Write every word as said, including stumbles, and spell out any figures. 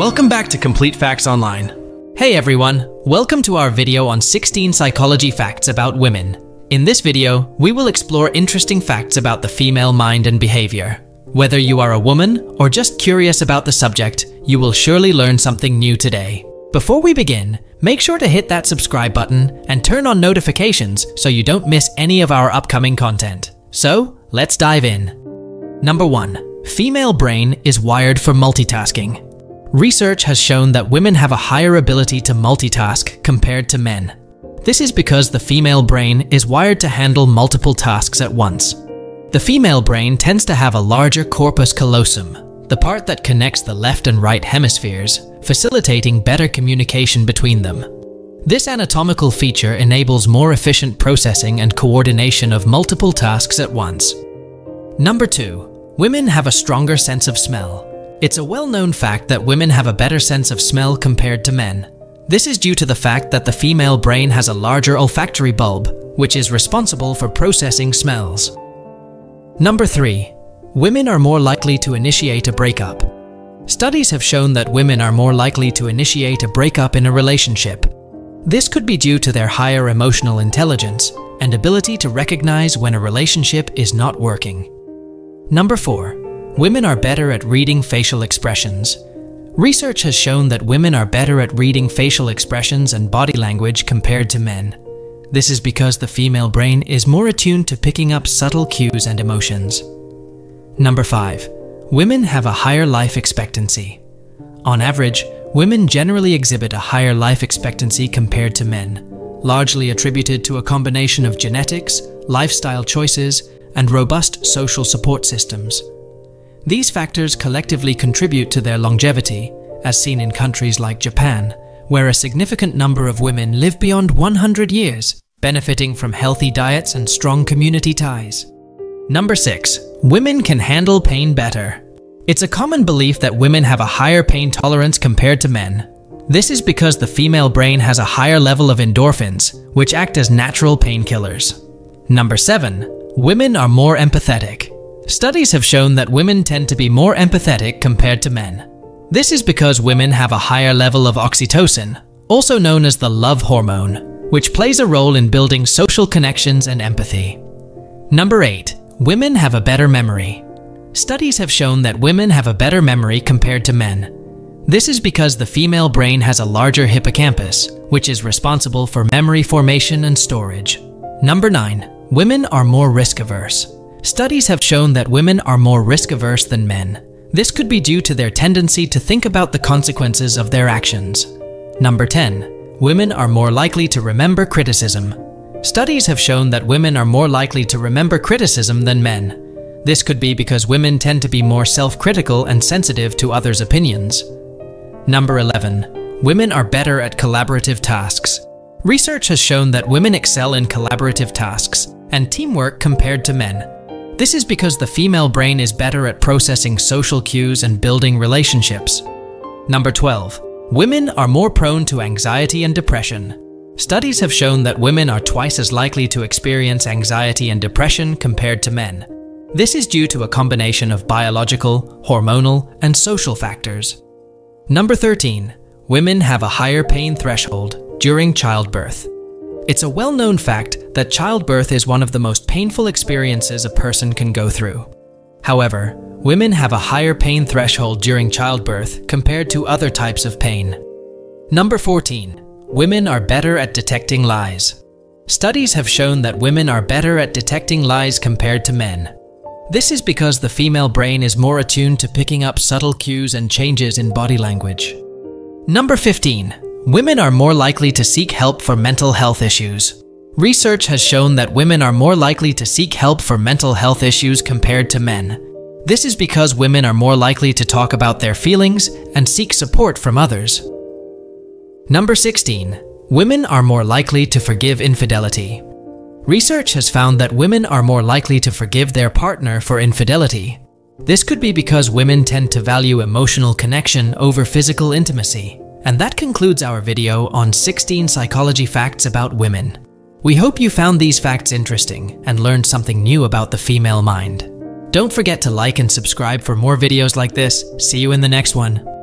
Welcome back to Complete Facts Online. Hey everyone, welcome to our video on sixteen psychology facts about women. In this video, we will explore interesting facts about the female mind and behavior. Whether you are a woman or just curious about the subject, you will surely learn something new today. Before we begin, make sure to hit that subscribe button and turn on notifications so you don't miss any of our upcoming content. So, let's dive in. Number one. Female brain is wired for multitasking. Research has shown that women have a higher ability to multitask compared to men. This is because the female brain is wired to handle multiple tasks at once. The female brain tends to have a larger corpus callosum, the part that connects the left and right hemispheres, facilitating better communication between them. This anatomical feature enables more efficient processing and coordination of multiple tasks at once. Number two. Women have a stronger sense of smell. It's a well-known fact that women have a better sense of smell compared to men. This is due to the fact that the female brain has a larger olfactory bulb, which is responsible for processing smells. Number three. Women are more likely to initiate a breakup. Studies have shown that women are more likely to initiate a breakup in a relationship. This could be due to their higher emotional intelligence and ability to recognize when a relationship is not working. Number four. Women are better at reading facial expressions. Research has shown that women are better at reading facial expressions and body language compared to men. This is because the female brain is more attuned to picking up subtle cues and emotions. Number five. Women have a higher life expectancy. On average, women generally exhibit a higher life expectancy compared to men, largely attributed to a combination of genetics, lifestyle choices, and robust social support systems. These factors collectively contribute to their longevity, as seen in countries like Japan, where a significant number of women live beyond one hundred years, benefiting from healthy diets and strong community ties. Number six. Women can handle pain better. It's a common belief that women have a higher pain tolerance compared to men. This is because the female brain has a higher level of endorphins, which act as natural painkillers. Number seven. Women are more empathetic. Studies have shown that women tend to be more empathetic compared to men. This is because women have a higher level of oxytocin, also known as the love hormone, which plays a role in building social connections and empathy. Number eight. Women have a better memory. Studies have shown that women have a better memory compared to men. This is because the female brain has a larger hippocampus, which is responsible for memory formation and storage. Number nine. Women are more risk-averse. Studies have shown that women are more risk-averse than men. This could be due to their tendency to think about the consequences of their actions. Number ten. Women are more likely to remember criticism. Studies have shown that women are more likely to remember criticism than men. This could be because women tend to be more self-critical and sensitive to others' opinions. Number eleven. Women are better at collaborative tasks. Research has shown that women excel in collaborative tasks and teamwork compared to men. This is because the female brain is better at processing social cues and building relationships. Number twelve. Women are more prone to anxiety and depression. Studies have shown that women are twice as likely to experience anxiety and depression compared to men. This is due to a combination of biological, hormonal, and social factors. Number thirteen. Women have a higher pain threshold during childbirth. It's a well-known fact that childbirth is one of the most painful experiences a person can go through. However, women have a higher pain threshold during childbirth compared to other types of pain. Number fourteen. Women are better at detecting lies. Studies have shown that women are better at detecting lies compared to men. This is because the female brain is more attuned to picking up subtle cues and changes in body language. Number fifteen. Women are more likely to seek help for mental health issues. Research has shown that women are more likely to seek help for mental health issues compared to men. This is because women are more likely to talk about their feelings and seek support from others. Number sixteen. Women are more likely to forgive infidelity. Research has found that women are more likely to forgive their partner for infidelity. This could be because women tend to value emotional connection over physical intimacy. And that concludes our video on sixteen psychology facts about women. We hope you found these facts interesting and learned something new about the female mind. Don't forget to like and subscribe for more videos like this. See you in the next one.